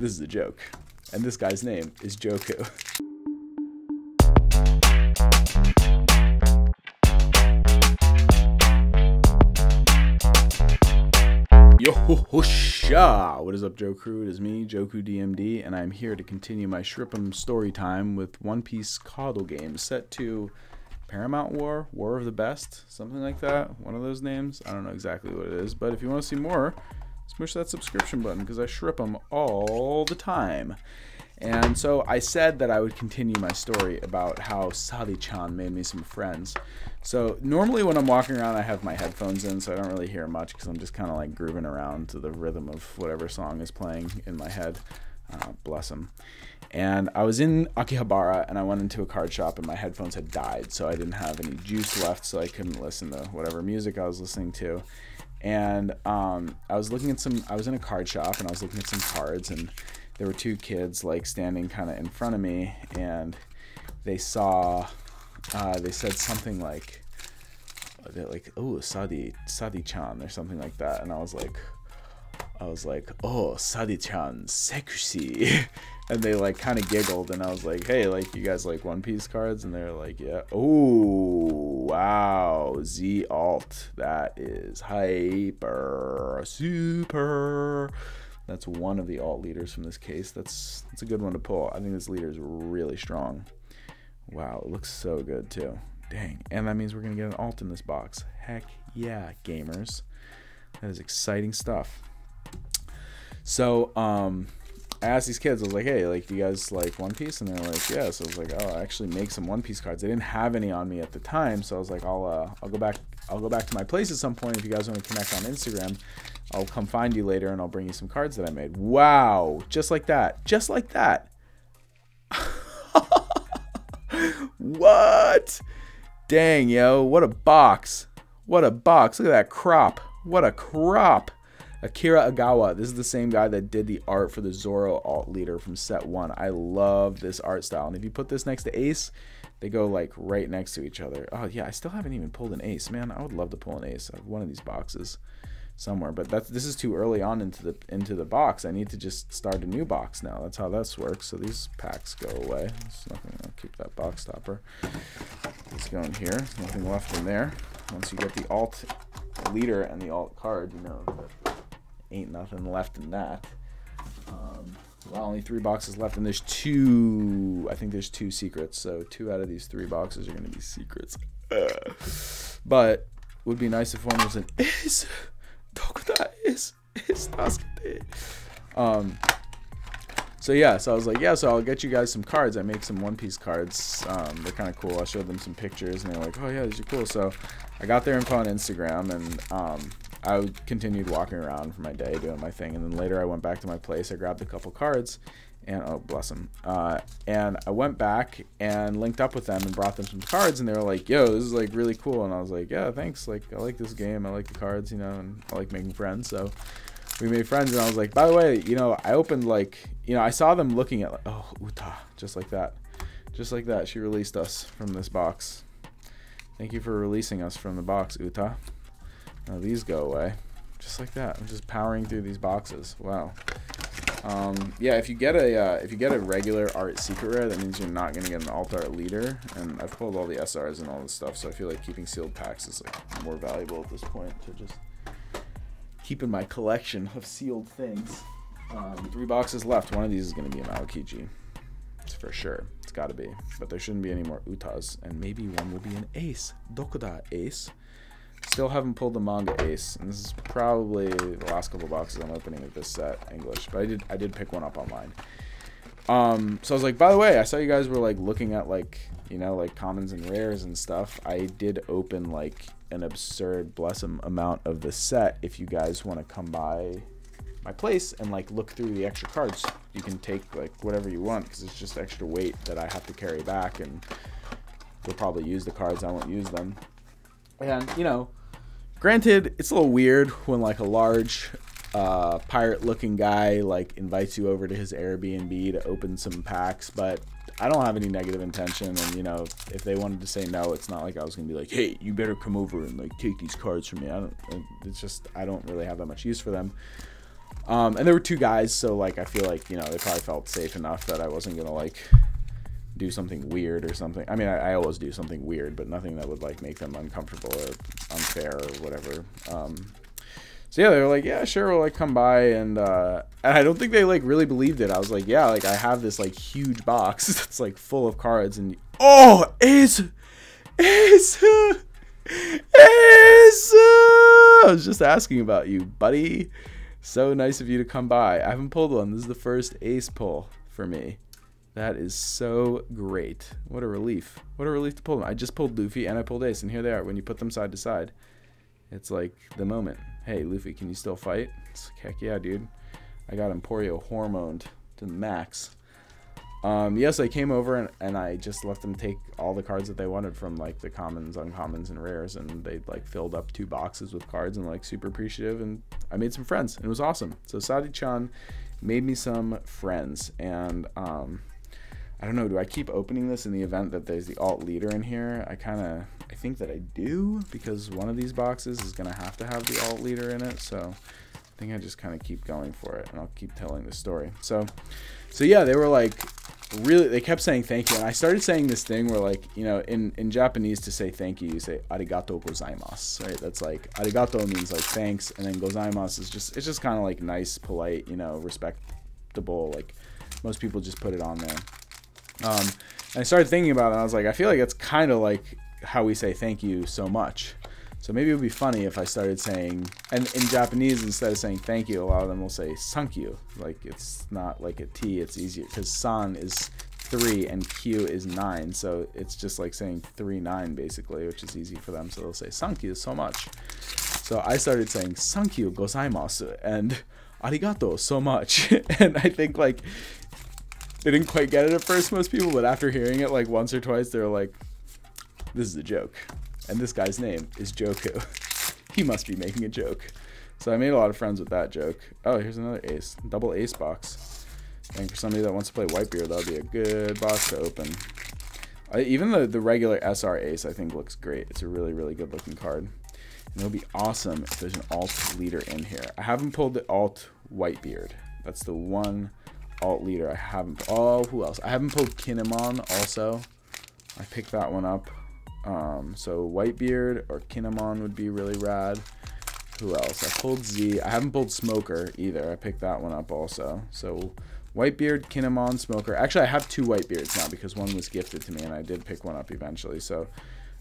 This is a joke. And this guy's name is Joku. Yo-ho-ho-sha! What is up, Joe Crew? It is me, Joku DMD, and I'm here to continue my Shripp'em story time with One Piece Coddle game set to Paramount War, War of the Best, something like that. One of those names. I don't know exactly what it is, but if you want to see more, smush that subscription button because I shrip them all the time. And so I said that I would continue my story about how Sadi-chan made me some friends. So normally when I'm walking around, I have my headphones in, so I don't really hear much because I'm just kind of like grooving around to the rhythm of whatever song is playing in my head. Bless him. And I was in Akihabara and I went into a card shop and my headphones had died, so I didn't have any juice left, so I couldn't listen to whatever music I was listening to. And I was in a card shop and I was looking at some cards, and there were two kids like standing kind of in front of me, and they said something like, oh, Sadi-chan or something like that. And I was like, oh, Sadi-chan, sexy. And they like kind of giggled, and I was like, hey, like, you guys like One Piece cards? And they're like, yeah. Oh, wow, Z-alt, that is hyper, super. That's one of the alt leaders from this case. That's a good one to pull. I think this leader is really strong. Wow, it looks so good too. Dang, and that means we're gonna get an alt in this box. Heck yeah, gamers. That is exciting stuff. So, I asked these kids, I was like, hey, like, do you guys like One Piece? And they're like, yeah. So I was like, oh, I actually make some One Piece cards. They didn't have any on me at the time, so I was like, I'll go back to my place at some point. If you guys want to connect on Instagram, I'll come find you later and I'll bring you some cards that I made. Wow, just like that, just like that. What? Dang, yo, what a box. What a box. Look at that crop. What a crop. Akira Agawa, this is the same guy that did the art for the Zoro alt leader from set 1. I love this art style, and if you put this next to Ace, they go like right next to each other. Oh yeah, I still haven't even pulled an Ace, man. I would love to pull an Ace out of one of these boxes somewhere, but this is too early on into the box. I need to just start a new box now. That's how this works. So these packs go away. There's nothing. I'll keep that box stopper. Let's go in here. Nothing left in there. Once you get the alt leader and the alt card, you know that ain't nothing left in that. Well, only 3 boxes left, and there's 2. I think there's 2 secrets, so 2 out of these 3 boxes are gonna be secrets. But would be nice if one was an Ace. So yeah, so I was like, yeah, so I'll get you guys some cards. I make some One Piece cards. They're kind of cool. I showed them some pictures, and they're like, oh yeah, these are cool. So I got their info on Instagram, and I continued walking around for my day doing my thing, and then later I went back to my place. I grabbed a couple cards, and oh, bless them. And I went back and linked up with them and brought them some cards, and they were like, yo, this is like really cool. And I was like, yeah, thanks. Like, I like this game. I like the cards, you know, and I like making friends. So we made friends, and I was like, by the way, you know, I opened like, you know, I saw them looking at, like, oh, Uta, just like that. Just like that. She released us from this box. Thank you for releasing us from the box, Uta. Now these go away. Just like that. I'm just powering through these boxes. Wow. Yeah, if you get a regular art secret rare, that means you're not gonna get an alt art leader, and I've pulled all the SRs and all this stuff, so I feel like keeping sealed packs is like more valuable at this point to just keep in my collection of sealed things. 3 boxes left. One of these is gonna be an Aokiji. It's for sure. It's gotta be. But there shouldn't be any more Utas, and maybe one will be an Ace. Dokuda Ace. Still haven't pulled the manga Ace, and this is probably the last couple boxes I'm opening of this set, English, but I did pick one up online. So I was like, by the way, I saw you guys were like looking at like, you know, like commons and rares and stuff. I did open like an absurd, bless 'em, amount of the set. If you guys want to come by my place and like look through the extra cards, you can take like whatever you want, because it's just extra weight that I have to carry back, and they'll probably use the cards, I won't use them. And, you know, granted, it's a little weird when, like, a large pirate-looking guy, like, invites you over to his Airbnb to open some packs, but I don't have any negative intention, and, you know, if they wanted to say no, it's not like I was going to be like, hey, you better come over and, like, take these cards from me. It's just, I don't really have that much use for them. And there were two guys, so like I feel like, you know, they probably felt safe enough that I wasn't gonna like do something weird or something. I mean, I always do something weird, but nothing that would like make them uncomfortable or unfair or whatever. So yeah, they were like, yeah, sure, we'll like come by, and I don't think they like really believed it. I was like, yeah, like I have this like huge box that's like full of cards, and oh, I was just asking about you, buddy. So nice of you to come by. I haven't pulled one. This is the first ace pull for me. That is so great. What a relief. What a relief to pull them. I just pulled Luffy and I pulled ace, and here they are. When you put them side to side, it's like the moment. Hey, Luffy, can you still fight? It's like, heck yeah, dude. I got Emporio hormoned to the max. Yes, I came over and I just let them take all the cards that they wanted from like the commons, uncommons, and rares, and they like filled up two boxes with cards and like super appreciative, and I made some friends and it was awesome. So Sadi-chan made me some friends, and I don't know, do I keep opening this in the event that there's the alt leader in here? I think that I do, because one of these boxes is gonna have to have the alt leader in it, so I think I just kind of keep going for it and I'll keep telling the story. So yeah, they were like, really, they kept saying thank you, and I started saying this thing where, like, you know, in Japanese, to say thank you, you say arigato gozaimasu, right? That's like, arigato means like thanks, and then gozaimasu is just, it's just kind of like nice, polite, you know, respectable, like most people just put it on there. And I started thinking about it, and I was like, I feel like it's kind of like how we say thank you so much. So maybe it would be funny if I started saying, and in Japanese, instead of saying thank you, a lot of them will say sankyu. Like, it's not like a T, it's easier, because san is 3 and q is 9. So it's just like saying 3 9 basically, which is easy for them. So they'll say sankyu so much. So I started saying sankyu gozaimasu and arigato so much. And I think like they didn't quite get it at first, most people, but after hearing it like once or twice, they're like, this is a joke. And this guy's name is Joku. He must be making a joke. So I made a lot of friends with that joke. Oh, here's another ace. Double ace box. I think for somebody that wants to play Whitebeard, that would be a good box to open. Even the regular SR ace, I think, looks great. It's a really, really good looking card. And it'll be awesome if there's an alt leader in here. I haven't pulled the alt Whitebeard. That's the one alt leader I haven't. Oh, who else? I haven't pulled Kinemon also. I picked that one up. So Whitebeard or Kinemon would be really rad. Who else? I pulled Z. I haven't pulled Smoker either. I picked that one up also. So Whitebeard, Kinemon, Smoker. Actually, I have two Whitebeards now because one was gifted to me and I did pick one up eventually. So,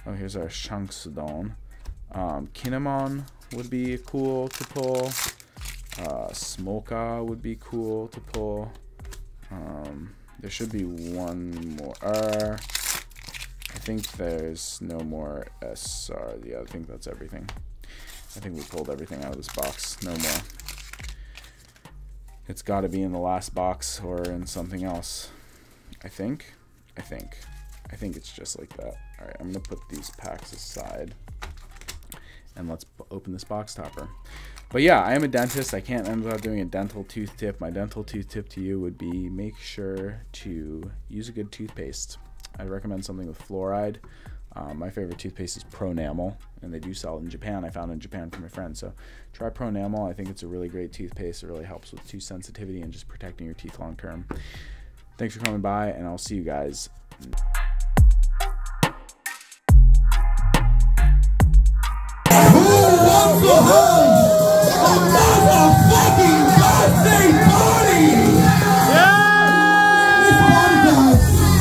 oh, here's our Shanksudon. Kinemon would be cool to pull. Smoker would be cool to pull. There should be one more. I think there's no more SR. Yeah, I think that's everything. I think we pulled everything out of this box. No more. It's got to be in the last box or in something else. I think it's just like that. All right, I'm going to put these packs aside. And let's open this box topper. But yeah, I am a dentist. I can't end up doing a dental tooth tip. My dental tooth tip to you would be make sure to use a good toothpaste. I'd recommend something with fluoride. My favorite toothpaste is Pronamel, and they do sell it in Japan. I found it in Japan from my friend. So try Pronamel. I think it's a really great toothpaste. It really helps with tooth sensitivity and just protecting your teeth long term. Thanks for coming by, and I'll see you guys.